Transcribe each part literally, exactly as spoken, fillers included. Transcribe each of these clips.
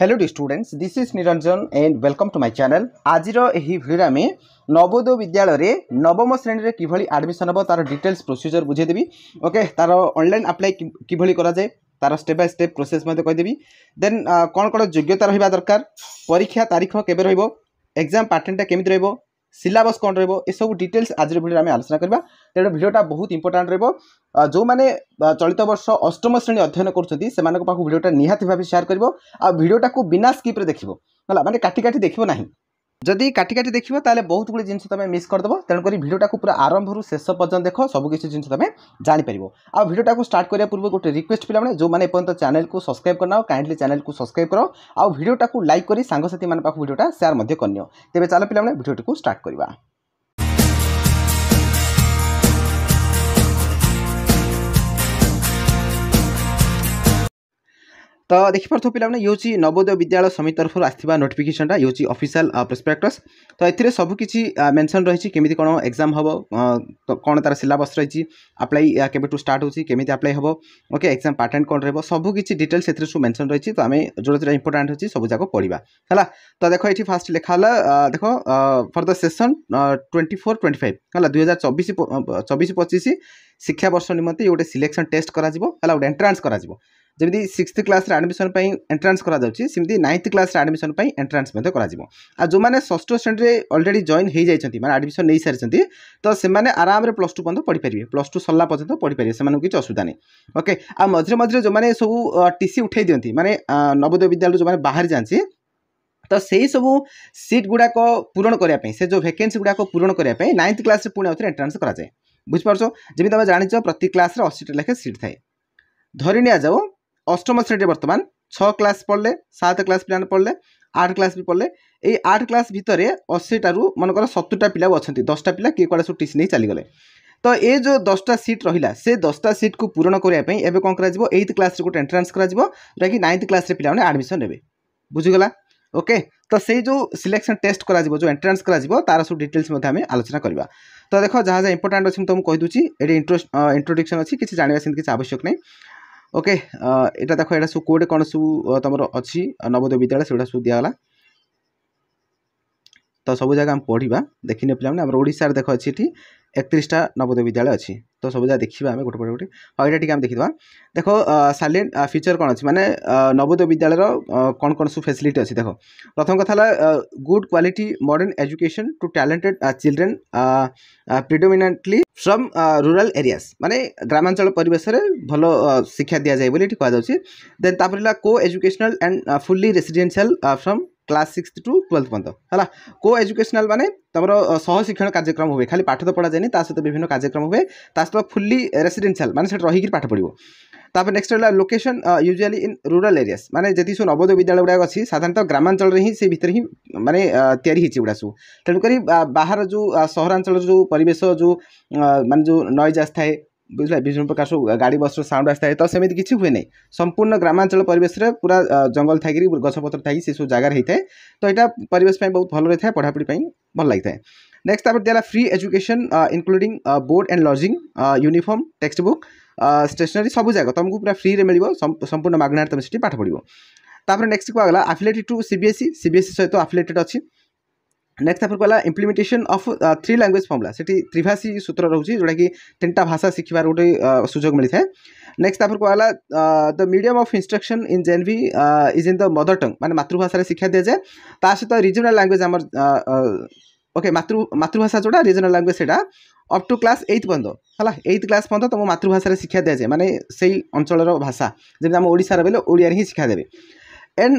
Hello the students, this is Niranjan and welcome to my channel. आज यही video में नवोदय विद्यालय नवम श्रेणी में किभली एडमिशन हो तार डिटेल्स प्रोसीजर बुझेदेवी। ओके, तार ऑनलाइन अप्लाई किभली करा जाए तार स्टेप बाय स्टेप प्रोसेस मैं कहीदेवी। देन कौन कौन योग्यता रहिबा दरकार, परीक्षा तारीख केबे रहिबो, एग्जाम पैटर्नटा केमिति रहिबो, सिलेबस कौन रहिबो, ए सब डिटेल्स आज भिडियो आम आलोचना करबा। तेणु भिडियोटा बहुत इंपोर्टाट रहिबो। जो माने चलित वर्ष अष्टम श्रेणी अध्ययन करुछथि सेमानक पाखु भिडियोटा निहाति भाबे शेयर करबो। आ भिडियोटा को बिना स्किप रे देखिबो, हला माने काटी काटी देखिबो नाही। जदि काटी काटी देखिबो ताले बहुत गुडी जिंस तमे मिस कर दबो। तेणु करी भिडियोटा को पूरा आरंभ रु शेष पर्यंत देखो, सब किसी जिंस तमे जानि परिबो। आ भिडियोटा को स्टार्ट करिया पूर्व गोटे रिक्वेस्ट पिला माने जो माने एपंत चैनल को सब्सक्राइब करनाओ काइंडली चैनल को सब्सक्राइब करो। आ भिडियोटा को लाइक करी सांग साथी मान पाखु भिडियोटा शेयर मध्ये करनियो। तेबे चलो पिला माने भिडियोटा को स्टार्ट करबा। तो देखिपर तो पिला ये नवोदय विद्यालय समिति तरफ आसवा नोटिफिकेशनटा ये ऑफिशियल प्रोस्पेक्टस। तो ये सबकि मेंशन रही केमी कौन एग्जाम हम कौन तार सिलेबस रही, अप्लाई केबेटू स्टार्ट होची, केमी अप्लाई हम, ओके, एग्जाम पैटर्न कौन रहिबो, सब किसी डिटेल्स एथिरे सु मेंशन रही। तो आम जो इंपोर्टेंट होची सब जाक पढ़ा है। तो देखो ये फास्ट लिखाला देखो for the session twenty four twenty five है दुई हजार चौबीस चौबीस पचिश शिक्षा वर्ष निम्ते गोटे सिलेक्शन टेस्ट करा, गोटे एंट्रांस करा। जमी सिक्स्थ क्लास एडमिशन पर एंट्रांस करमती नाइन्थ क्लास एडमिशन पर एंट्रांस आ जो मैंने षष्ठ श्रेणी में ऑलरेडी जॉइन हो जाती मैं एडमिशन नहीं सारी तो से मैंने आराम से प्लस टू पर्यटन पढ़ी पारे, प्लस टू सरला पर्यटन पढ़ी पारे, से किसी असुविधा नहीं। ओके, आ मझे मझे जो मैंने सब टीसी उठाई दिखती मैंने नवोदय विद्यालय जो मैंने बाहर जाती तो सही सबू सीट गुड़ाक पूरण करने से जो वैकेंसी गुड़ाक पूरण करने नाइन्थ क्लास पुणे आउे एंट्रांस कराए। बुझिपारछो जमी तुम जाच प्रति क्लास अस्सी लेखे सीट थाए। धरी नि जाओ अष्टम श्रेणी बर्तमान छः क्लास पढ़ले, सात क्लास पिला पढ़ले, आठ क्लास भी पढ़ले, ये आठ क्लास भितर अस्सीटू मनकर सत्तरटा पिला अच्छा, दसटा पिला किए कड़े सब टीसी नहीं चलीगले। तो ये जो दसटा सीट रहा से दसटा सीट को पूरण करने एवं कौन करथ क्लास गोटे एंट्रांस करा कि नाइन्थ क्लास पिला आडमिशन ने। बुझीगला? ओके, तो से जो सिलेक्शन टेस्ट करा जो एंट्रांस करा तार सब डिटेल्स आम आलोचना करवा। तो देख जहाँ जहाँ इंपोर्टाट अच्छी तुमको कहीदे ये इंट्रो इंट्रोडक्शन अच्छी किसी जानवा किसी आवश्यक नहीं। ओके, यहाँ देख यहाँ सब कौटे कौन सब तुम अच्छी नवोदय विद्यालय से सब दिगला। तो सब जगह आम पढ़ा देखने पाने ओडार देख अच्छी एकतीसटा नवोदय विद्यालय अच्छी। तो सब जगह देखा आम गोटे गोटे गोटे हाँ यहाँ टी देखा देख साइलेंट फ्यूचर कौन अच्छी माने नवोदय विद्यालय कौन कौन सब फैसिलिटी अच्छी। देख प्रथम कथा good quality modern education to talented children predominantly from rural areas माने ग्रामांचल परिवेश रे भलो शिक्षा दिया जाए बोली कह जाउची। देन तापर ला को educational and fully residential from class six to twelfth पर्यंत है। को एजुकेशनल माने तमरो सह शिक्षण कार्यक्रम हुए, खाली पाठ तो पढ़ा जाए ता सहित विभिन्न कार्यक्रम हुए, ता सहित फुल्ली रेसिडेंशियल माने सेट रहिक पाठ पढ़ो। तापर नेक्स्ट है location usually in rural areas माने जी सब नवोदय विद्यालय गुड़ाक अच्छी साधारणतः ग्रामांचल हिं से भितर हिं माने तैयारी गुड़ा सब। तेणुकरी बाहर जो सहरांचल जो परिवेश जो मान जो नॉइज आसता है बुझा विभिन्न प्रकार सब गाड़ी बस साउंड आसता है तो सेमती किसी हुए नहीं, संपूर्ण ग्रामांचल परिवेश पूरा जंगल थी गछपतर थी से सब जगार होता है। तो यहाँ परिवेश बहुत भल रही है, पढ़ापढ़ी भल लगी है। नेक्स्ट तापर दिया free education including board and lodging uniform text book stationery सब जगह तुमको पूरा फ्री रे मिलिबो, संपूर्ण मागणार तुम से पाठ पढ़ो। तापर नेक्स्ट को आगला एफिलिएटेड टू सीबीएसई सीबीएसई सहित एफिलिएटेड अच्छी। नेक्स्ट तापर कहला implementation of three language formula सेठी त्रिभाषी सूत्र रहउची जोटा कि तीन टा भाषा सिखबार गोटे सुजोग मिलि थाए। नेक्स्ट तापर कहला the medium of instruction in JNV is in the mother tongue माने मातृभाषा रे शिक्षा दिया जाए ता सहित रीजनल लैंग्वेज हमर ओके मातृ मातृभाषा जोटा रीजनल लैंग्वेज सेटा अप टू क्लास एइथ पर्यंत है। एइथ क्लास पर्यंत तुम मातृभाषा शिक्षा दि जाए माने से अंचल भाषा जमी आम ओडिशार बेले ओडिया हिं शिक्षा देवे। And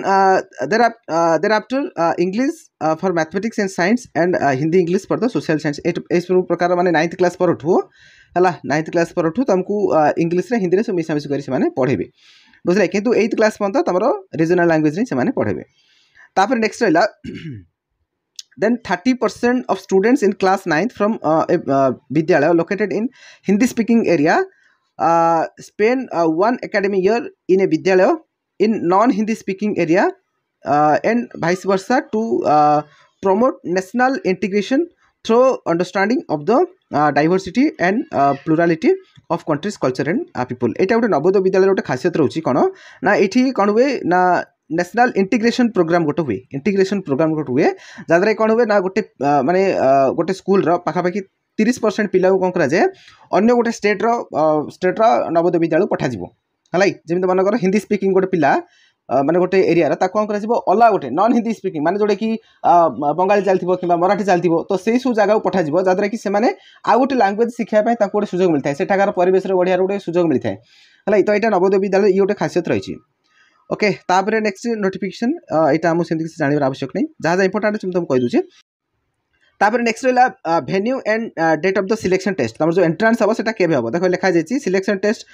there after English for mathematics and science and Hindi English for the social science ए सब प्रकार माने नाइन्थ क्लास पर है नाइन्थ क्लास पर तुमको इंग्लीश रे हिंदी रे सब मिसामिश कर पढ़े बुझे कितु एइथ क्लास पर्यंत तुम रीजनल लैंग्वेज से पढ़े। तापर नेक्स्ट रहा Then thirty percent of students in class ninth from uh, uh, Vidyalaya located in Hindi speaking area uh, spend uh, one academic year in a Vidyalaya in non Hindi speaking area uh, and vice versa to uh, promote national integration through understanding of the uh, diversity and uh, plurality of countries culture and uh, people। एटा गोटे नवोदय विद्यालय गोटे खासियत रोची कोन ना एठी कोन वे ना national integration programme गोटे हुए integration programme गोटे हुए जहाँ कौन हुए ना गोटे माने गोटे स्कूल रो पाखापाखी तीस परसेंट पिला को कौन कराए अन्य गोटे स्टेट रो स्टेट रो नवोदय विद्यालय पठाजिबो हलाई जेमि मनकर हिंदी स्पीकिंग गोटे पिला माने गोटे एरिया ताको कौन कराजिबो अला गोटे नॉन हिंदी स्पीकिंग माने जोडे कि बंगाली चलथिबो किबा मराठी चलथिबो तो सेही सु जागा पठाजिबो जदरा कि से माने आ गोटे लैंग्वेज सिखिया पय ताको गोटे सुजोग मिलथाय सेठाकार परिवेश रे बढ़िया गोटे सुजोग मिलथाय हलाई तो एटा नवोदय विद्यालय ई गोटे खासियत रहिछि ओके तापर नेक्स्ट नोटिफिकेशन एटा हम सेम किसी जानिबार आवश्यक नै जा जा इंपोर्टेंट तुम तुम कहि दुछि तापर नेक्स्ट रहला venue and date of the selection test तमर जो एंट्रेंस हबो सेटा केबे हबो देखो लिखा जायछि selection test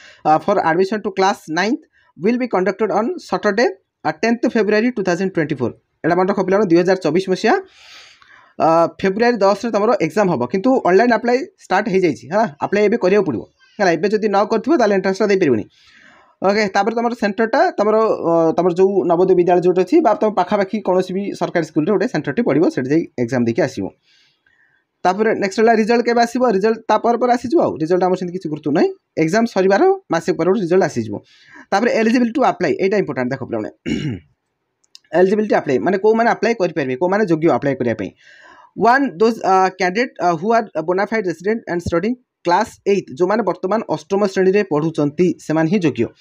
for admission to class ninth will be conducted on Saturday tenth February twenty twenty-four एटा मन रख पिला twenty twenty-four मसिया February tenth रे तमरो एग्जाम हबो किंतु ऑनलाइन अप्लाई स्टार्ट हे जायछि हां अप्लाई एबे करियो पड़िबो हला एबे जदि न करथिबो ताले एंट्रेंस दे परिबोनी ओके तापर तमरो सेंटरटा तमरो तमरो जो नवोदय विद्यालय जोट अछि बा तम पाखा पाखी कोनोसी भी सरकारी स्कूल रे ओटे सेंटरटी पड़िबो सेट जाय एग्जाम देखि आसीबो तापर नेक्स्ट वाला रिजल्ट केबे आसीबो रिजल्ट तापर पर आसीजो आ रिजल्ट हमर सेन किछ गुरुत्व नै एग्जाम सरीबार मासिक पर रिजल्ट आसीजो तापर एलिजिबिलिटी टू अप्लाई एटा इंपोर्टेंट देखो प्लाने एलिजिबिलिटी अप्लाई माने को माने अप्लाई करि परबे को माने योग्य अप्लाई करिया पई one those candidate who are bonafide resident and studying class eight जो माने वर्तमान अष्टम श्रेणी रे पढुचंती सेमान ही योग्य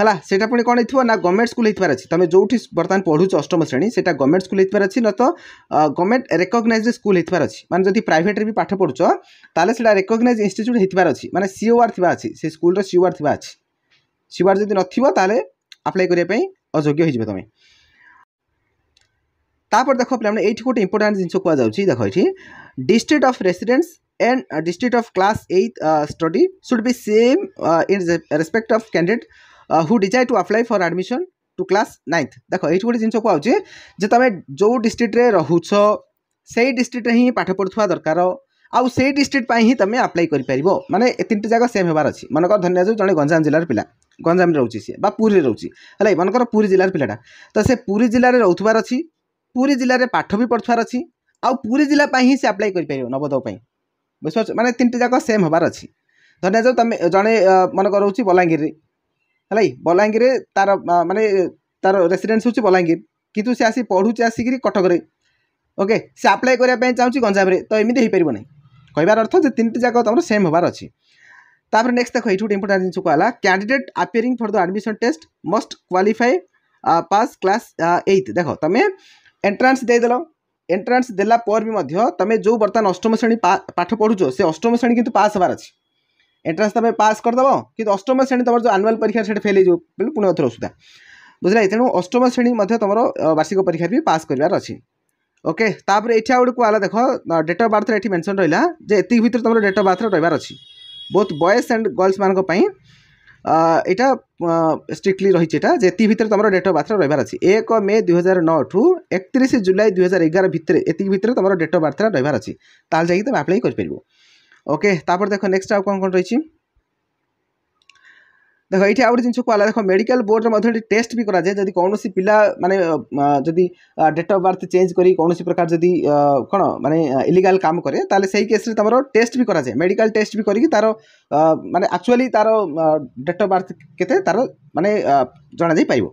हला सेटा पणी कोन हिथवा ना गवर्नमेंट स्कूल हिथवार अछि तमे जोठी वर्तमान पढुच अष्टम श्रेणी सेटा गवर्नमेंट स्कूल हिथवार अछि न तो गवर्नमेंट रिकॉग्नाइज्ड स्कूल हिथवार अछि माने जदी प्राइवेट रे भी पाठ पढुचो ताले सेटा रिकॉग्नाइज्ड इंस्टिट्यूट हिथवार अछि माने सीओआर थिबा अछि से स्कूल रो सीओआर थिबा अछि सीओआर जदी नथिबो ताले अप्लाई करिया पई अयोग्य होइबे तमे तापर देखो प्लाने एठी कोटे इंपोर्टेंट जिंसो को जाउची देखो एठी district of residence and district of class eight uh, study should be same uh, in respect of candidate uh, who desire to apply for admission to class ninth देखो एठी गोटे जिंसो को आउचे जे तमे जो डिस्ट्रिक्ट रे रहूछो सेही डिस्ट्रिक्ट रे ही पाठ पढथुवा दरकार आउ सेही डिस्ट्रिक्ट पई ही तमे अप्लाई करि परिबो माने तीनटा जागा सेम हेबार अछि मनकर धन्य जो जने गंजाम जिल्ला रे पिला गंजाम रे रहूची से बा पुरी रे रहूची हले मनकर पुरी जिल्ला रे पिलाटा तो से पुरी जिल्ला रे रहथुवार अछि पुरी जिल्ला रे पाठ भी पढथुवार अछि आउ पुरी जिल्ला पई ही से अप्लाई करि परिबो नवोदय पई बुझ माने तीन जाक सेम हबार अच्छी धरने जो तुम जड़े मन कर बलांगीर है बलांगीर तार माने तार रेसीडेन्स हूँ बलांगीर कितु सी आसी पढ़ुचे आसिक कटक ओके सी आप्लाय करने चाहूँगी गंजाम तो एमती हो पार ना कहबार अर्थ जो तीन जाक तुम सेम हबार अच्छी तापर नेक्स्ट देखो ये गोटे इंपोर्टेंट जिनस कहला candidate appearing for the admission test must qualify pass class eight देख तुम एंट्रांस देदेल एंट्रांस देला पर भी मध्य तमे जो बर्तमान अष्टम श्रेणी पाठ पढ़ुचो से अष्टम श्रेणी किंतु पास हबार अच्छी एंट्रांस तमे पास करदेव कि अष्टम श्रेणी तुम जो आनुआल परीक्षा से फेल हो पुणे थर असुविधा बुझे तेणु अष्टम श्रेणी तुम वार्षिक परीक्षा भी पास करार अच्छी ओके तापर एठी आउट को आला देख डेट ऑफ बर्थ रे एठी मेंशन रहला जे एति भीतर तुम डेट ऑफ बर्थ रहबार अच्छी बहुत बॉयज एंड गर्ल्स मान को पई एटा स्ट्रिक्टली रही है जी भर तुम डेट अफ बर्थ रहार अच्छी एक मे दुई हजार नौ ठू एकतीस जुलाई दुई हजार एगार भितर एति भर तुम डेट अफ बर्थ रहार अच्छी ताल जाकि तुम आप्लाई कर ओके तापर देखो नेक्स्ट आउ कौन कौन रही देखो ये आउ जिन कहला देखो मेडिकल बोर्ड में टेस्ट भी कराए जब कौन पिला माने जदि डेट ऑफ बर्थ चेंज करी कौन प्रकार जदि कौन माने इलीगल काम करे ताले सही केस रे तमरो टेस्ट भी कराए मेडिकल टेस्ट भी करी तारो माने एक्चुअली तारो डेट ऑफ बर्थ केते तारो माने जाना जाई पाइबो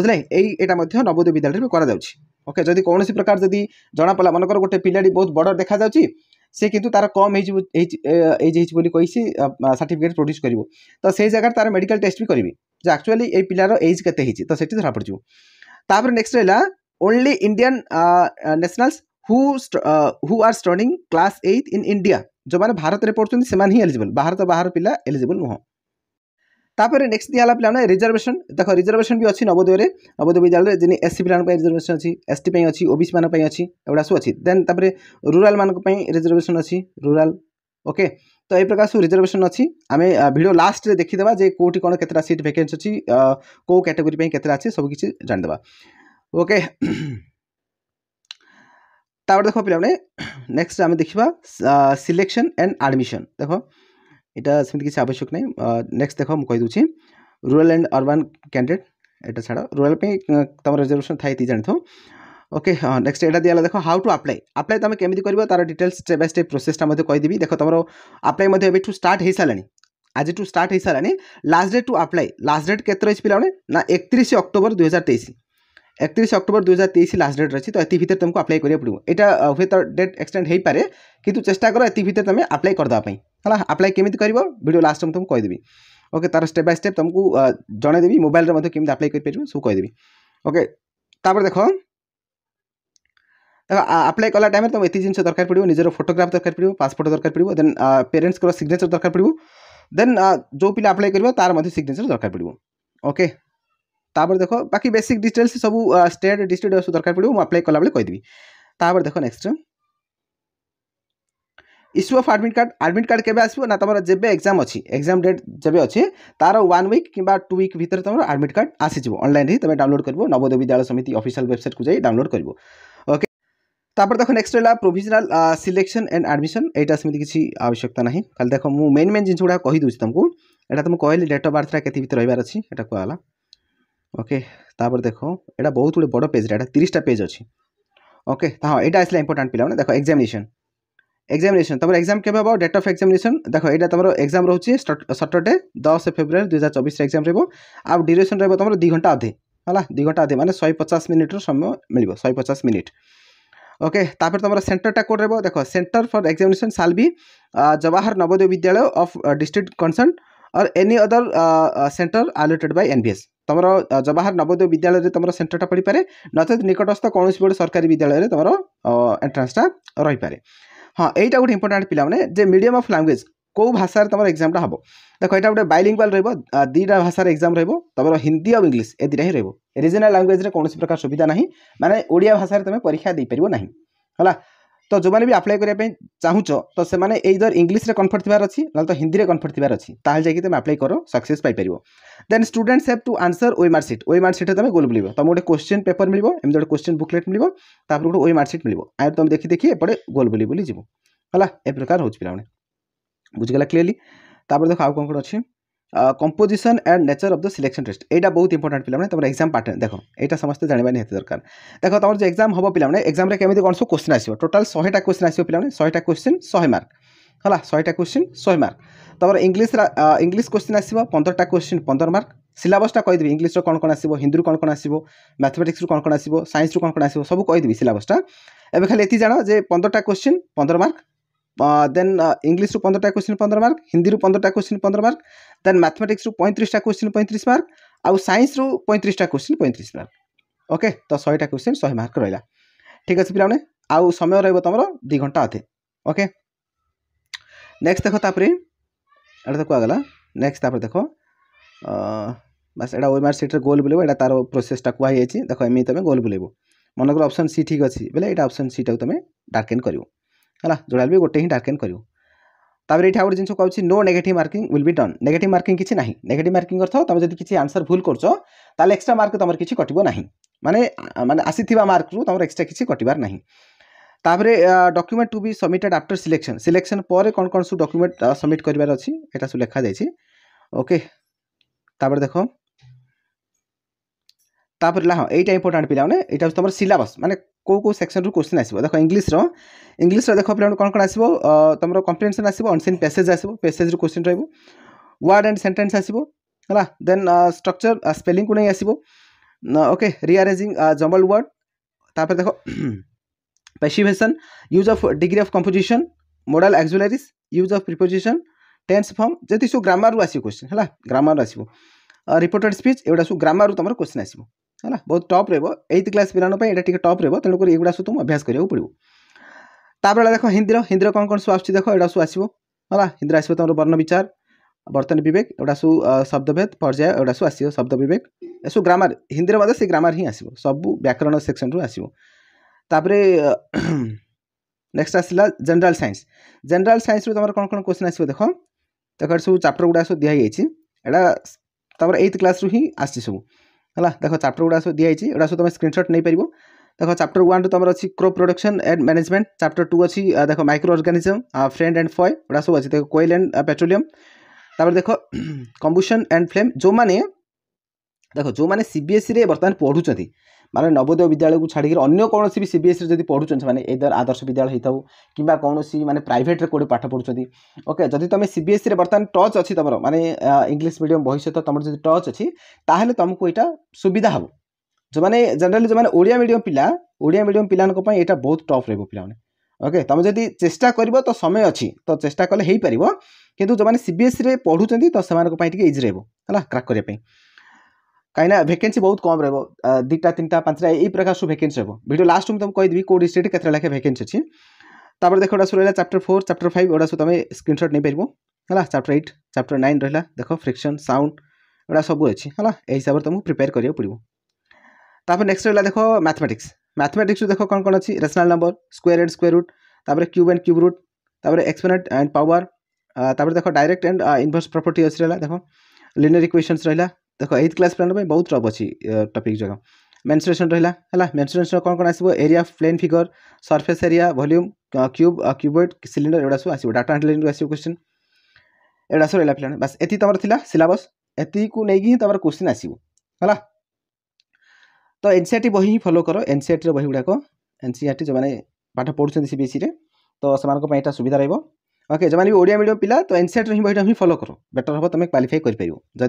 बुझले एई एटा मध्ये नवोदय विद्यालय में करा जाउची ओके जदि कौन प्रकार जदि जना पला मनकर गोटे पिलाडी बहुत बड़ देखा जाउची से किंतु तार कम एज बोली कही सर्टिफिकेट प्रोड्यूस करिवो तो से जगह तार मेडिकल टेस्ट भी करी जो एक्चुअली ए पिलार एज केते तो सेठी धरा पड़जो तापर नेक्स्ट रहला only Indian nationals who who are studying class eight in India जो माने भारत रे पढुछन से मान ही एलिजिबल भारत बाहर पिला एलिजिबल नुह तापर नेक्स्ट दियाला पिला रिजर्वेशन देखो रिजर्वेशन भी अच्छी नवोदय रे नवोदय विद्यालय जिन एससी पिलान पय रिजर्वेशन अछि एसटी पय अछि ओबीसी मान पय अछि एवडा सु अछि देन तापर रूरल मान को पय रिजर्वेशन अछि रूरल ओके तो ए प्रकार सु रिजर्वेशन अछि आमे वीडियो लास्ट रे देखि देबा जे कोठी कोन केतरा सीट वैकेंसी अछि को कैटेगरी पय केतरा अछि सब किछि जान देबा ओके तापर देखो पिलाने नेक्स्ट आमे देखिबा सिलेक्शन एंड एडमिशन देखो इटा सेम किसी आवश्यक नहीं नेक्स्ट देखो मुझे कहीदे रूरल एंड अर्बन कैंडिडेट एटा छाड़ा रूरल तुम रिजर्वेशन थी जानी ओके हाँ नेक्स्ट एटा दिया देखो हाउ टू अप्लाई अप्लाई तुम केमी कर तार डिटेल्स स्टेप बाय स्टेप प्रोसेसटा कहीदेवी देखो तुम अप्लाई एठू स्टार्ट हो सारा आज टू स्टार्ट हो सारा last date to apply last date केत रही पे ना एकतीस अक्टोबर दुई हजार तेईस एकतीस अक्टोबर दुई हजार तेईस लास्ट डेट रही तो ये भितर तुमको अप्लाई करा पड़ो यहाँ हुए तो डेट एक्सटेंड हो पाए कि चेस्टा कर ये भितर तुम अप्लाई करदेवाई है अप्लाई केमी कर वीडियो लास्ट में तुमको कहीदेवी ओके तार स्टेप बाय स्टेप तुमको जनईदेवी मोबाइल में केमी अप्लाई कर सब कहीदेवी ओके तापर देख अप्लाई कला टाइम तुम ये जिन दरकार पड़ो निजर फोटोग्राफ दरकार पड़ो पासपोर्ट दरकार पड़ो देन पेरेंट्स सिग्नेचर दरकार पड़ो देन जो पिला अप्लाई कर तार सिग्नेचर दरकार पड़ो ओके तापर देखो बाकी बेसिक डिटेल्स सब स्टेट डिस्ट्रिक्ट सब दरकार पड़ो अप्लाई कला बेले कहीदेवी तापर देखो next issue of admit card admit card केबे आसबो ना तुम जब एग्जाम अच्छी एग्जाम डेट जब अच्छे तार वन वीक किंबा टू वीक भीतर तुम एडमिट कार्ड आसीजिवो ऑनलाइन तुम डाउनलोड कर नवोदय विद्यालय समिति ऑफिशियल वेबसाइट को जाई डाउनलोड कर ओके तापर देखो नेक्स्ट रहा प्रोविजनल सिलेक्शन एंड एडमिशन एटा सेमि किसी आवश्यकता ना खाली देख मु मेन मेन जिनस गुड़ा कही दूसरी तुमको एटा तुम कहली डेट ऑफ बर्थ के भीतर रही अच्छी एटा कहला ओके तापर देख एटा बहुत गुड़े बड़ पेज एटा तीसटा पेज अच्छी ओके हाँ यहाँ आसला इंपोर्टाट पे देख एग्जामिनेशन एग्जामिनेशन तुम एग्जाम के हम डेट ऑफ एग्जामिनेशन देख यहाँ तुम एग्जाम रोचे सटरडे दस फेब्रुआरी दुई हजार चौबीस एग्जाम रो ड्यूरेशन रोम दि घंटा अधे है दि घंटा अधे माने शहे पचास मिनिट्र समय मिल शहे पचास मिनिट ओके तापर तुम सेंटरटा कौन रो देख सेंटर फॉर एग्जामिनेशन साल भी Jawahar Navodaya Vidyalaya of district concern और any other centre allotted by NBS तुम जवाहर नवोदय विद्यालय में तुम सेंटरटा पड़ी पारे नचेत निकटस्थ कौन गोटे सरकारी विद्यालय में तुम एंट्रांसटा रही पारे हाँ यहाँ गोटे इंपोर्टाट पे मीडियम ऑफ लैंग्वेज कौ भाषा तुम एग्जाम हम देख यहाँ गोटे बाइलिंगुअल दुईटा भाषा एग्जाम रोम हिंदी और इंग्लिश ए दुटा ही रोज रीजनल लैंग्वेज में कौन प्रकार सुविधा ना माने ओडिया भाषा तुम परीक्षा दे पार ना है तो जो मैंने भी अप्लाई करने चाहूँ तो से मैंने इधर इंग्लिश में कन्फर्ट थी अच्छी ना तो हिंदी में कन्फर्ट थी अच्छी जाकि तुम अप्लाई करो सक्सेस पाई पारो then students have to answer ओई मार्कशीट ओई मार्कशीट तुम गोल बुल तुम गोटे क्वेश्चन पेपर मिल एम गोटे क्वेश्चन बुकलेट मिल गोटे ओई मार्कशीट मिल आज तुम देखी देखी एपटे गोल बुल बुल जीव है ए प्रकार हो पाने बुझीगला क्लीयरली तापर देख आउ कौन अच्छे composition and nature of the selection test यहाँ बहुत इंपोर्टेंट पे तुम एग्जाम पैटर्न देख यहाँ समस्त जानवा निहत दरकार देख तुम जो एग्जाम हम पे एग्जाम केमी कौन सब क्वेश्चन आसो टोटाल सौ क्वेश्चन आसो पे सौ क्वेश्चन सौ मार्क है सौ क्वेश्चन सौ मार्क तुम इंग्लिश इंग्लिश क्वेश्चन आसो पंद्रह क्वेश्चन पंद्रह मार्क सिलेबसटा कहीदेवी इंग्लिश कौन कौन आसो हिंदी कौन कौन आसो मैथमेटिक्स कौन कौन आसो साइंस कौन कौन आसो सब कहीदेवी सिलेबसटा एवं खाली ये जान जे पंद्रह क्वेश्चन पंद्रह मार्क देन इंग्लिश रू पंद्रह क्वेश्चन पंद्रह मार्क हिंदी रू पंद्रह क्वेश्चन पंद्रह मार्क देन मैथमेटिक्स रू पैंतीस क्वेश्चन पैंतीस मार्क आउ साइंस रू पैंतीस क्वेश्चन पैंतीस मार्क ओके तो सौ क्वेश्चन सौ मार्क रहा ठीक अच्छे पे आउ समय रही तुम दि घंटा अधे ओके नेक्स्ट देख तापर एटा कहगला नेक्स्ट तापर देख बस एटा ओई मार्कशीट रे गोल बुलेबो एटा तार प्रोसेसटा कहुई देख एम तुम गोल बुलेबो मनकर ऑप्शन सी ठीक अच्छे बोले ये ऑप्शन सी टाक तुम डार्केन कर है जोड़ा भी गोटे ही डार्केन कर जिन कहे no negative marking will be done negative marking किसी ना नेगेटिव मार्किंग अर्थ तुम जब किसी आंसर भूल कर एक्सट्रा मार्क तुम किसी कटो ना माने माने आसीथिबा मार्क रू तुम एक्सट्रा किसी कटिबार ना तापरे document to be submitted after selection selection पर कौन कौन सब डॉक्यूमेंट सबमिट कर अच्छी एटा सब लिखा जाइए ओके देख तापर ला हाँ यहाँ इंपोर्टाट पे यहाँ तुम सिलेबस माने को को सेक्शन रू क्वेश्चन आसो देख इंग्लिश रो इंग्लिश रो देख पे कौन कौन आसो तुम कंप्रिहेंशन आसो अनसीन पैसेज आसो पैसेज रू क्वेश्चन रहबो वर्ड एंड सेंटेंस आसो है देन स्ट्रक्चर स्पेलिंग को नहीं आसो ओके रिअरेंजिंग जम्बल वर्ड तापर देख पैसिवेशन use of degree of composition modal auxiliaries use of preposition tense form जति सो ग्रामर रू आसो क्वेश्चन है ग्रामर रू आसो रिपोर्टेड स्पीच एगुड़ा सब ग्रामर रू तुम क्वेश्चन आसो है बहुत टॉप रहिबो एथ क्लास पिलानों एटा टिके टॉप रहिबो तेणुक एगुड़ा सब तुम अभ्यास करियो पड़ो तापर देख हिंदी हिंदी कौन कौन सब आस देख एटा सब आसो है हिंदी आसो तुम वर्ण विचार वर्तन विवेक एगुड़ा सब शब्दभेद पर्याय एगुड़ा सब आसो शब्द विवेक एसब ग्रामर हिंदी मत से ग्रामर ही आसो सब व्याकरण सेक्शन रू आसो तापर नेक्स्ट आसला जनरल साइंस जनरल साइंस रू तुम कौन कौन क्वेश्चन आसो देख देख सब चैप्टर गुड़ा सब दिखाई एटा तुम एथ क्लास रू ही आसी सब है देख चैप्टर गुड़ा सब दिखाई एटा सब तुम स्क्रीनशॉट नहीं पारो देख चैप्टर वन तुम अच्छी crop production and management chapter two अच्छी देख microorganism friend and foe एटा सब अच्छी देख कोयल एंड पेट्रोलियम तापर देख कंबुशन एंड फ्लेम जो मैंने देख जो मैंने सीबीएसई रे बर्तमान पढ़ुं माने नवोदय विद्यालय को छाड़ी अगर कौन भी सीबीएसई जब पढ़ुं मैंने इधर आदर्श विद्यालय होता हो कि कौन माने प्राइवेट कोड़े पाठ पढ़ुं ओके जब तुम सीबीएसई बर्तमान टच अच्छी तुम माने इंग्लिश मीडियम बहिष्ठ तुम जो टच अच्छी तुमको यहाँ सुविधा हम जो मैंने जनरली जो मैंने ओडिया मीडियम पिला ओडिया मीडियम पिलानको पई एटा बहुत टफ रहबो पिलाने ओके तुम जदि चेष्टा करिवो तो समय अच्छी तो चेष्टा कले हेई परिवो किंतु जो मैंने सीबीएसई रे पढुचंती तो सेमानको पई ठीक इजी रहबो हला क्रैक करिया पई काइना वैकेंसी बहुत कम रहबो दिटा तीनटा पांचटा एई प्रकार सु वैकेंसी रहबो वीडियो लास्ट में तुम कहि दिबी कोड स्टेट केतरा लाखे वैकेंसी अछि तापर देखो एटा सु रहला चैप्टर फोर चैप्टर फाइव एटा सु तमे स्क्रीनशॉट नै परिवो हला चैप्टर एट चैप्टर नाइन रहला देखो फ्रिक्शन साउंड एटा सब अछि हला ए हिसाब रे तुम प्रिपेयर करियो पड़िवो तापर नेक्स्ट रहला देखो मैथमेटिक्स मैथमेटिक्स देखो कौन कौन अच्छी rational number square and square root तापर क्यूब एंड क्यूब रूट तापर एक्सपोनेंट एंड पावर तापर देखो डायरेक्ट एंड इनवर्स प्रॉपर्टी अच्छी रहला देखो लिनियर इक्वेशंस रहला देखो एथ क्लास प्लान पे बहुत टफ अच्छी टॉपिक जगह मेंस्ट्रुएशन रहला हला मेंस्ट्रुएशन कौन कौन आसीबो area plane figure surface area volume cube cuboid cylinder एडा सब आसीबो डाटा एंड एंड आसीबो क्वेश्चन एडा सब रहला प्लान बस एति तमर थिला सिलेबस एति को नै कि तमर क्वेश्चन आसीबो हला तो एनसीईआरटी बही फॉलो करो एनसीईआरटी बही गुड़ाक एनसीईआरटी जो मैंने पाठ पढ़ुं सीबीएसई रे तो सेना सुविधा रही ओके जो मैंने ओडिया मीडियम पिला तो एनसीईआरटी ही बही फॉलो करो बेटर हम तुम क्वालिफाई कर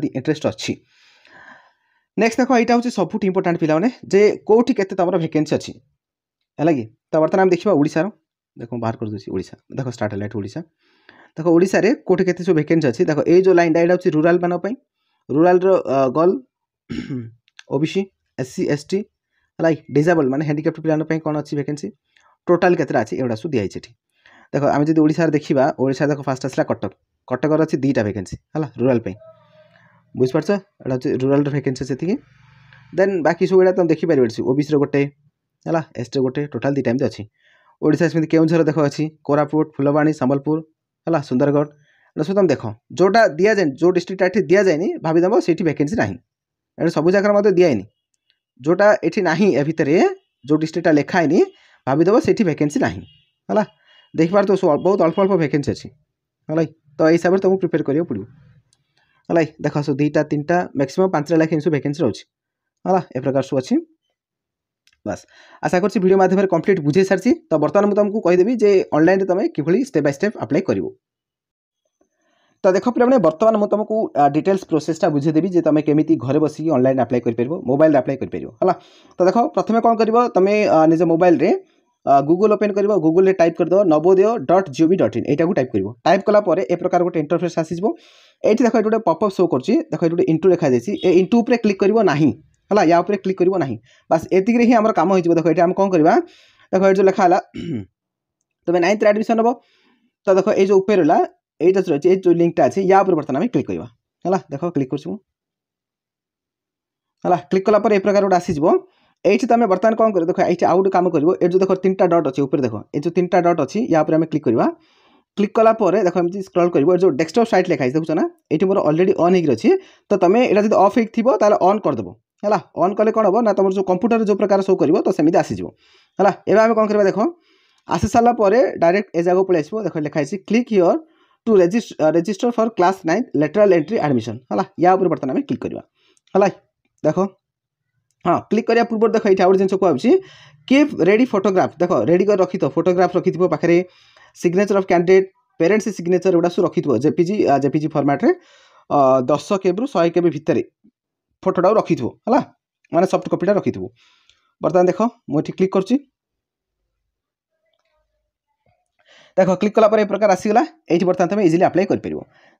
इंटरेस्ट अच्छी नेक्स्ट देखो यहाँ हूँ सब इंपोर्टाट पिला जे कौटी के तुम वैकेंसी अच्छी है कि तो बर्तमान आम देखा ओडिशा देखो बाहर कर दूसरी ओडिशा देखो स्टार्ट है ओडिशा देखो ओडिशा रे कौटी के सब वैकेंसी अच्छी देखो ये जो लाइन यहाँ हूँ रूराल मानों rural girl OBC SC ST है डिजेबल माने हैंडिकैप्ट पिलान कौन अच्छी वैकेंसी टोटाल केतरा अच्छी एगुड़ा सब दिखाई देखो आम जो ओडिशा देखा ओडिशा देखो फास्ट आसला कटक कटक अच्छी दुईटा वैकेंसी है रूराल बुझीपार एटा रूराल वैकेंसी से देन बाकी सब तुम देखिपर ओबीसी रोटे है एसटी रोटे टोटाल दुईटा एमती अच्छी ओडिशा से केउंझर देख अच्छी कोरापुट फुलवाणी संबलपुर है सुंदरगढ़ एटा सब तुम देख जोटा दि जाए जो डिस्ट्रिक्ट दि जाए भादब से वैकेंसी ना ये सब जगह मतलब दिएनि जोटा ये ना ए भितर जो डिस्ट्रिक्टा लेखाएनि भादब से वैकेंसी ना है देख पार तो बहुत अल्प अल्प वैकेंसी अच्छी है तो ये हिसाब से तुमको प्रिपेयर करियो पड़ो है देख सब दुईटा तीन टा मैक्सीम पांच लाख एम सब वैकेंसी रोचे है ए प्रकार सब अच्छी बस आशा कर वीडियो माध्यम कंप्लीट बुझे सारी तो बर्तमान मुझे तुमको कहीदेवी जे ऑनलाइन तुम कि स्टेप बाय स्टेप अप्लाई कर तो देख पे बर्तमान मुझे तुमको डिटेल्स प्रोसेसटा बुझेदेवी जे तुम केमी घर बसिक ऑनलाइन अप्लाई कर मोबाइल अप्लाई कर तो देख प्रथम कौन कर तुम निज मोबाइल रे गूगल ओपन कर गूगल रे टाइप करदेव Navodaya dot gov dot in यहाँ टाइप कर टाइप कला ए प्रकार गोटे इंटरफेस आसीज ये देख ये गोटे पॉपअप शो कर देख ये इंटू लिखा जाए इंटू पर क्लिक कर ना है या क्लिक करना बस एति ही आम काम हो देख ये आम कौन करवा देख ये जो लिखाला तुम नाइन्थ एडमिशन नब तो देख ये उपर रहा एटा जो रही जो लिंकटा अच्छे या बर्तमान आम क्लिक करवा है देख क्लिक कर क्लिक कलापर ए प्रकार गोटे आसीज ये तुम बर्तमान कौन कर देख ये आउ गए कम कर देख तीन टा डट अच्छे उपर देख ये जो तीन टा डट अच्छी या आम क्लिक करवा क्लिक कलापर देख एम स्क्रल कर जो डेस्कटप सैट लिखाई देखुच ना ये मोर अलरेडी अन् होगी तो तुम यहाँ जब अफ हो अन् करदेव है अन् कले कौन हम ना तुम जो कंप्यूटर जो प्रकार शो कर तो सेमती आसीज है एवं कौन करवा देख आसी सारापर डायरेक्ट ए जगह पलैस देख लिखाई click here to register register for class nine lateral entry admission है या बर्तमान आम क्लिक करवा है देख हाँ क्लिक करा पूर्व देख ये गोटे जिन कहे कीप रेडी फोटोग्राफ देख रेडी कर रखी थो फोटोग्राफ रखी थो पाखे signature of candidate parents signature एगुड़ा सब रखी थो जेपीजी जेपीजी फॉर्मेट रे दस केब्रु शहे केबी भितर फोटोटा रखी थो है माने सॉफ्ट कॉपीटा रखी थो बर्तमान देख मुझे क्लिक कर देख क्लिक कला पर ए प्रकार आसीगला ये बर्तमान तुम इजिली अप्लाई कर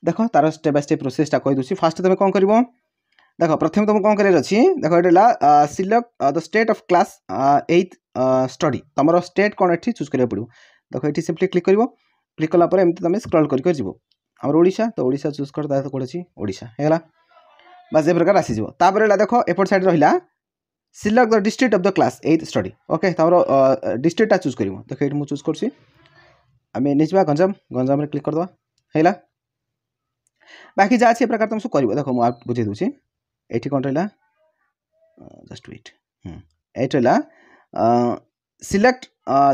देख तार स्टेप बाय स्टेप प्रोसेसटा कह दूसरी फास्ट तुम कौन कर देख प्रथम तुम कौन कर देख ये select the state of class eighth study तुम स्टेट कौन ये चूज करा पड़ो देख ये सिंपली क्लिक कर क्लिक कला पर एमती तुम स्क्रल करशा तो ओडिशा चूज कर तो कौन अच्छी ओडिशा है बस ए प्रकार आसीज तापर है देख एपट सैड रहा select the district of the class eighth study okay तुम डिस्ट्रिक्टा चूज कर देख ये मुझ चूज कर आम नहीं गंजाम गंजाम क्लिक करदे है बाकी जहाँ अच्छे प्रकार तुम सब कर देख मुझे बुझे दूसरी ये कौन रहा जस्ट वेट ये रहा select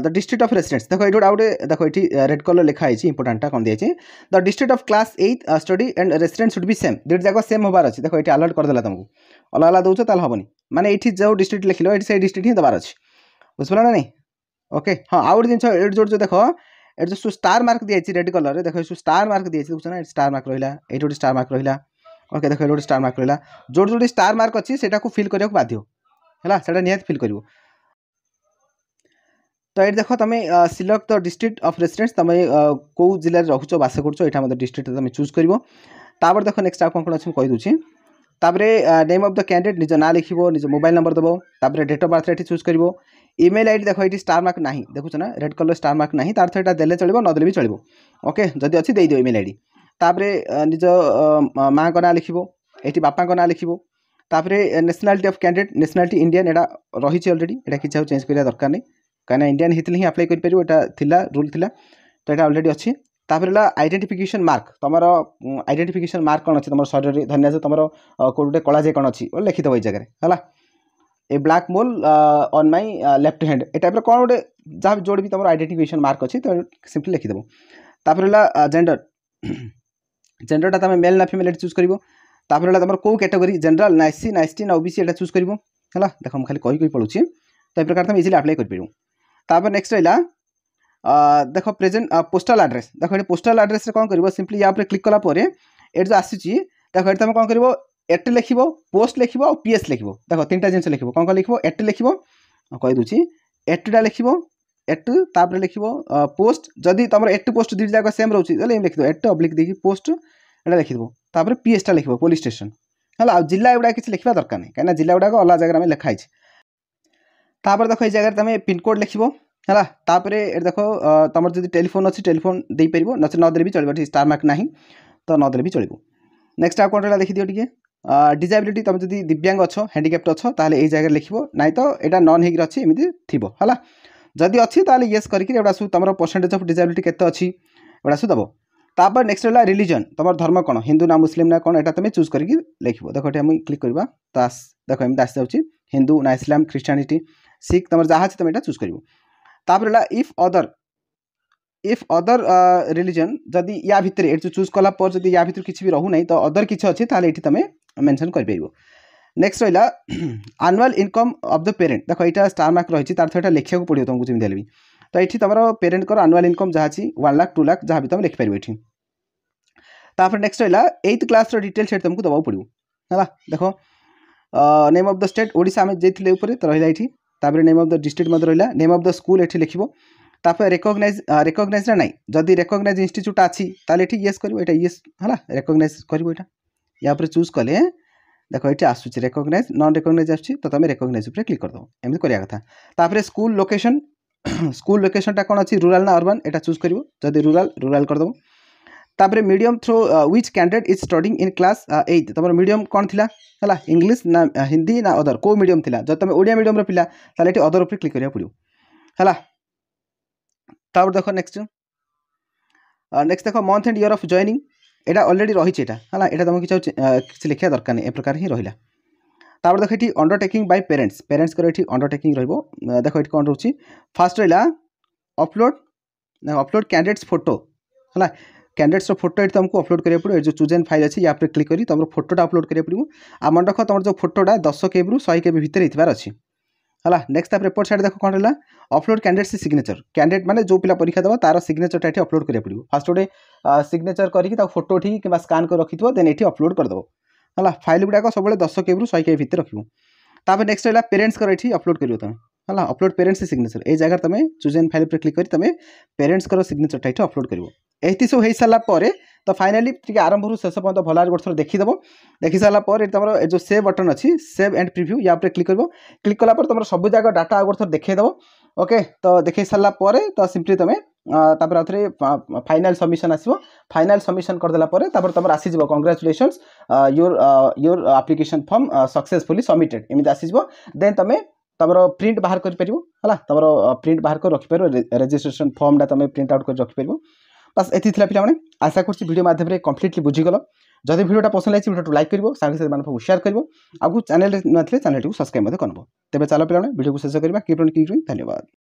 the district of residence देख ये गोटे देख ये रेड कलर लिखाई इंपोर्टाटा कौन दिखाई the district of class eighth study and residence should be same दुईट जाक सेम होबार अच्छे देख ये अलर्ट करदेला तुमको अलग अलग दौच ताल हेनी माने ये जो डिस्ट्रिक्ट लिखल ये से डिस्ट्रिक्ट ही देवार अच्छे बुझे ना नहीं ओके हाँ आउ गोटे जिन ये जो देख ये जो स्टार मार्क दिखाई रेड कलर में देख स्टार मार्क दिखाई देखो ना स्टार मार्क रहा ये गोटे स्टार मार्क रहा ओके देख ये गोटे स्टार मार्क रहा जो जो स्टार मार्क अच्छी से फिल करने को बाध्य है से निहाती फिल कर। तो ये देख तुम select the district of residence तुम कौ जिले रहुच बास करुच यहाँ मतलब डिस्ट्रिक्ट तुम चूज कर। देख नेक्स्ट आप कौन अच्छे कहीदे तापरे नेम ऑफ द कैंडिडेट निज ना लिख निज मोबाइल नंबर दबो तापर डेट ऑफ बर्थ ये चूज कर। इमेल आईडी देख ये स्टार मार्क ना देखुच ना रेड कलर स्टार मार्क ना तार से देले चलो नदेले भी चलो ओके जदि अच्छी दे दियो इमेल आईडी। तापरे निज माँ का ना लिख ये बापा ना लिख। तापरे nationality of candidate nationality Indian एटा रही अलरेडी एटा किसी चेंज करा दरकार नहीं कहीं इंडियन हितले ही आप्लाय करा रूल था तो यहाँ अलरेडी अच्छी। तापर है आइडेंटिफिकेशन मार्क तुम आइडेंटिफिकेशन मार्क कौन अच्छे तुम शरीर धनिया तुम कौटे कला जाए कौन अच्छी लिखिदेव ये जगह है a black mole on my left hand A type कौन गोटे जहाँ जोड़ भी तुम आइडेंटिफिकेशन मार्क अच्छी तो सिंपली लिखिदेव। तापर है जेंडर जेंडरटा तुम मेल ना फीमेल चूज कर। तुम कौ कैटेगरी जेनरल ना एससी ना एसटी ना ओबीसी एटा चूज कर देख मुझे खाली कही पड़ूँ तो प्रकार तुम इजिली आप्लाय कर। तापर नेक्स्ट रहा देख प्रेजेंट पोस्टल आड्रेस देख ये पोस्टल आड्रेस कौन कर सिंपली या क्लिक कलापर ये जो आसूसी देख ये तुम कौन कर एट लिख पोस्ट लिख और पीएस लिख देख तीन टा जिन लिख कौन कौन लिख एट लिख कहीदे एटा लिख एट तापर लिख पोस्ट जदि तुम एट पोस्ट दुई जाक सेम रोचे तो लिख दो एट अब्लिक देखिए पोस्ट एटा लिखिदेव। तापर पीएसटा लिख पुलिस स्टेशन है जिला गुड़ा किसी लिखा दरकार नहीं कहीं जिला गुड़ाक अलग जगह आम लिखाई। तापर देख ये जगह तुम पिनकोड लिख है तापरे देख तुम जो टेलीफोन अच्छी टेलीफोन दे पार ना नदेले भी चलो स्टार मार्क ना तो नदेले भी चलो। नेक्स्ट आप कौन रहा देखी दियो टे डिजाबिलिटी तुम जो दिव्यांग अच्छो हैंडिकैप्ट अच्छो ताले ये जगह लिख ना तो यहाँ नन होकर अच्छी एमती थी है जदि अच्छी तेल येस करा सब तुम परसेंटेज अफ डिजाबिलिटी केत अच्छी एटा सब दब। तापर नेक्स्ट रहा रिलीजन तुम धर्म कौन हिंदू ना मुस्लिम ना कौन एटा तुम चूज करके लिख। देख ये क्लिक करवा तो देख एम आस जाऊँगी हिंदू ना इस्लाम ख्रीस्टानिटी सिख तुम जहाँ अच्छे तुम यहाँ चूज कर। तापर है if other if other religion जदि या भितर ये चूज कला पर जब या भितर किसी भी रहूना तो अदर किसी अच्छे ताले ये तुम मेनसन कर। नेक्स्ट रहा annual income of the parent देख यहाँ स्टार मार्क रही तरह लिखा पड़ो तुमको जमी भी तो ये तुम पेरेंट आनुअल इनकम जहाँ अच्छी वन लाख टू लाख जहाँ भी तुम लिखिपर ये। तापर नेक्स्ट रहा एथ क्लास डिटेल से तुमको दबाक पड़ो है देख name of the state Odisha आम जाइए उपर तो रहा ये तापर नेम ऑफ द डिस्ट्रिक्ट मत रहा नेम ऑफ द स्कूल ये लिख। तापर रेकग्नाइज रेकग्नाइज ना ना जदि रेकग्नाइज इंस्टीट्यूट अच्छी ताले ये येस कर रेकग्नाइज कर या चूज कले देख ये आसूस रेकग्नाइज नन रेकग्नाइज आम रेकग्नाइज क्लिक करदेव एमती करा कथा। तापर स्कूल लोकेशन स्कूल लोकेशनटा कौन अच्छी रूराल ना अर्बन एटा चूज कर जदि रूराल रूराल करदेव। तापर medium through which candidate is studying in class eight तुम मीडियम कौन थी है इंग्लिश ना हिंदी ना अदर कौ मीडियम थी जब तुम ओडिया मीडियम पिला ताले ये अदर उपर क्लिक करा पड़ो है। तापर देख नेक्स्ट नेक्स्ट देख month and year of joining एटा ऑलरेडी रही है ये तुम किसी किसी लिखा दरकार नहीं ए प्रकार ही रहा। तापर देख ये अंडरटेकिंग बाय पेरेंट्स पेरेंट्स ये अंडरटेकिंग रख ये कौन रोचे फास्ट रहा अपलोड अपलोड कैंडिडेट्स फोटो है कैंडिडेट्स फोटो ये तुमको अपलोड करा पड़ो जो चूज एंड फाइल अच्छे या पर क्लिक कर तुम फोटोटा अपलोड करा पड़ो आ मन रख तुम जो फोटोटा दस केब्रु सौ केबी भितर होतार अच्छी है। नेक्स्ट आप रिपोर्ट साइड देख कौन रहा अपलोड कैंडिडेट्स सिग्नेचर कैंडिडेट मैंने जो पिला परीक्षा देव तार सिग्नेचरटा ये अपलोड करा पड़ो फास्ट गोटे सिग्नेचर करके फोटो उठी कि स्कान कर रखी देन ये अपलोड करदेव है फाइल गुड़ाक सब दस केब्रु सौ के भर रखो। नेक्स्ट रहा पेरेंट्स ये अपलोड करो तुम है अपलोड पेरेंट्स सिग्नेचर ये जगह तुम चूज एंड फाइल पर क्लिक कर तुम पेरेंट्स सिग्नेचरटा ये अपलोड करो। एति सब हो सारा तो फाइनाली आरंभ शेष पर्यटन भल गोटे देखीदेव देखी सारापर तुम जो सेव बटन अच्छी सेव एंड प्रिव्यू या क्लिक कर क्लिक कलापर तुम सब जगह डाटा गोटे थोड़ा देखईदेव ओके तो देख सारापर तो सिंपली तुम तापर आउे फाइनाल सबमिशन आसो फाइनाल सबमिशन करदेलापर तुम आसीज congratulations your your application form successfully submitted एमती आसीज देन तुम तुम प्रिंट बाहर कर प्रिंट बाहर कर रखिपर रजिस्ट्रेशन फॉर्म तुम प्रिंट आउट कर रखिपर बस ये पे आशा करीडियो मध्यम कंप्लीटली बुझीगल जब भिडियो पसंद लगी भिडियो लाइक कर साथ मानू शेयर कर आगे चैनल चैनल को सब्सक्राइब कर तेज चलो पे भिडियो को शेष करवा कि धन्यवाद।